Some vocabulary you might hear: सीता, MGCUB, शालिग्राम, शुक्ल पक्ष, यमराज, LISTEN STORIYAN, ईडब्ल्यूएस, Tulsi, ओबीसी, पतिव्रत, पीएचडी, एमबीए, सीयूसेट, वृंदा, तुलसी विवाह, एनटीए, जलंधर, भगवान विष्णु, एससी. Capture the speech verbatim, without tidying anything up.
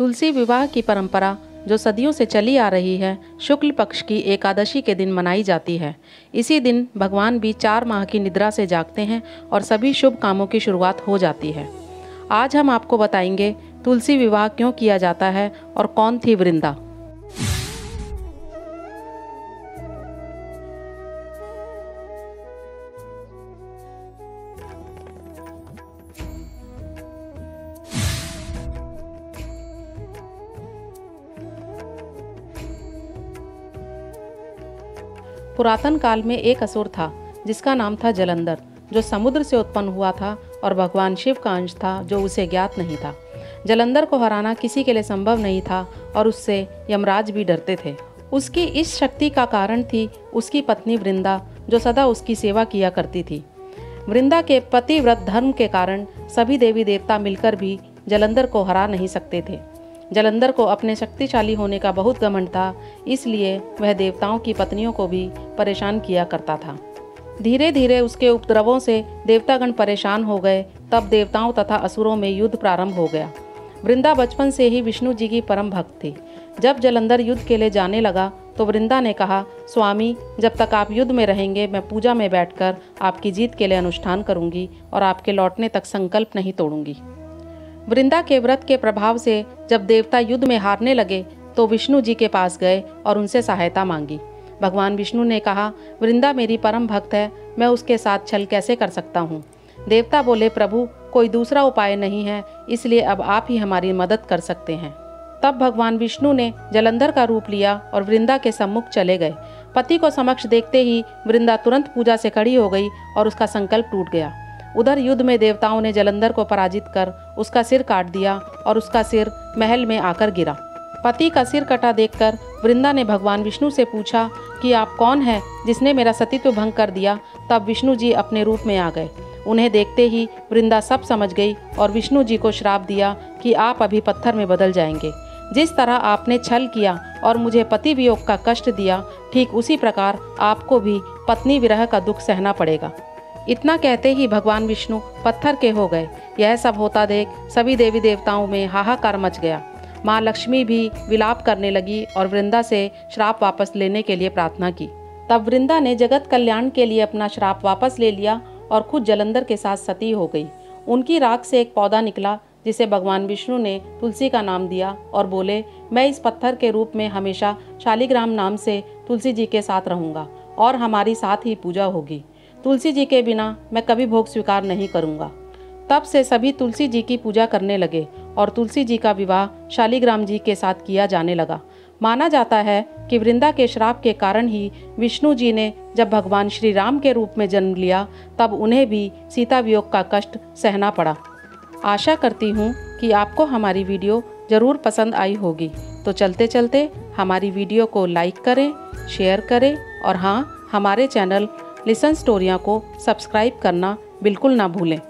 तुलसी विवाह की परंपरा जो सदियों से चली आ रही है, शुक्ल पक्ष की एकादशी के दिन मनाई जाती है। इसी दिन भगवान भी चार माह की निद्रा से जागते हैं और सभी शुभ कामों की शुरुआत हो जाती है। आज हम आपको बताएंगे तुलसी विवाह क्यों किया जाता है और कौन थी वृंदा। पुरातन काल में एक असुर था जिसका नाम था जलंधर, जो समुद्र से उत्पन्न हुआ था और भगवान शिव का अंश था जो उसे ज्ञात नहीं था। जलंधर को हराना किसी के लिए संभव नहीं था और उससे यमराज भी डरते थे। उसकी इस शक्ति का कारण थी उसकी पत्नी वृंदा, जो सदा उसकी सेवा किया करती थी। वृंदा के पतिव्रत धर्म के कारण सभी देवी देवता मिलकर भी जलंधर को हरा नहीं सकते थे। जलंधर को अपने शक्तिशाली होने का बहुत घमंड था, इसलिए वह देवताओं की पत्नियों को भी परेशान किया करता था। धीरे धीरे उसके उपद्रवों से देवतागण परेशान हो गए। तब देवताओं तथा असुरों में युद्ध प्रारंभ हो गया। वृंदा बचपन से ही विष्णु जी की परम भक्त थी। जब जलंधर युद्ध के लिए जाने लगा तो वृंदा ने कहा, स्वामी, जब तक आप युद्ध में रहेंगे मैं पूजा में बैठकर आपकी जीत के लिए अनुष्ठान करूंगी और आपके लौटने तक संकल्प नहीं तोड़ूंगी। वृंदा के व्रत के प्रभाव से जब देवता युद्ध में हारने लगे तो विष्णु जी के पास गए और उनसे सहायता मांगी। भगवान विष्णु ने कहा, वृंदा मेरी परम भक्त है, मैं उसके साथ छल कैसे कर सकता हूँ। देवता बोले, प्रभु, कोई दूसरा उपाय नहीं है, इसलिए अब आप ही हमारी मदद कर सकते हैं। तब भगवान विष्णु ने जलंधर का रूप लिया और वृंदा के सम्मुख चले गए। पति को समक्ष देखते ही वृंदा तुरंत पूजा से खड़ी हो गई और उसका संकल्प टूट गया। उधर युद्ध में देवताओं ने जलंधर को पराजित कर उसका सिर काट दिया और उसका सिर महल में आकर गिरा। पति का सिर कटा देखकर वृंदा ने भगवान विष्णु से पूछा कि आप कौन हैं जिसने मेरा सतीत्व भंग कर दिया। तब विष्णु जी अपने रूप में आ गए। उन्हें देखते ही वृंदा सब समझ गई और विष्णु जी को श्राप दिया कि आप अभी पत्थर में बदल जाएंगे। जिस तरह आपने छल किया और मुझे पति वियोग का कष्ट दिया, ठीक उसी प्रकार आपको भी पत्नी विरह का दुख सहना पड़ेगा। इतना कहते ही भगवान विष्णु पत्थर के हो गए। यह सब होता देख सभी देवी देवताओं में हाहाकार मच गया। माँ लक्ष्मी भी विलाप करने लगी और वृंदा से श्राप वापस लेने के लिए प्रार्थना की। तब वृंदा ने जगत कल्याण के लिए अपना श्राप वापस ले लिया और खुद जलंधर के साथ सती हो गई। उनकी राख से एक पौधा निकला जिसे भगवान विष्णु ने तुलसी का नाम दिया और बोले, मैं इस पत्थर के रूप में हमेशा शालिग्राम नाम से तुलसी जी के साथ रहूँगा और हमारी साथ ही पूजा होगी। तुलसी जी के बिना मैं कभी भोग स्वीकार नहीं करूँगा। तब से सभी तुलसी जी की पूजा करने लगे और तुलसी जी का विवाह शालिग्राम जी के साथ किया जाने लगा। माना जाता है कि वृंदा के श्राप के कारण ही विष्णु जी ने जब भगवान श्री राम के रूप में जन्म लिया तब उन्हें भी सीता वियोग का कष्ट सहना पड़ा। आशा करती हूँ कि आपको हमारी वीडियो ज़रूर पसंद आई होगी। तो चलते चलते हमारी वीडियो को लाइक करें, शेयर करें और हाँ, हमारे चैनल लिसन स्टोरियाँ को सब्सक्राइब करना बिल्कुल ना भूलें।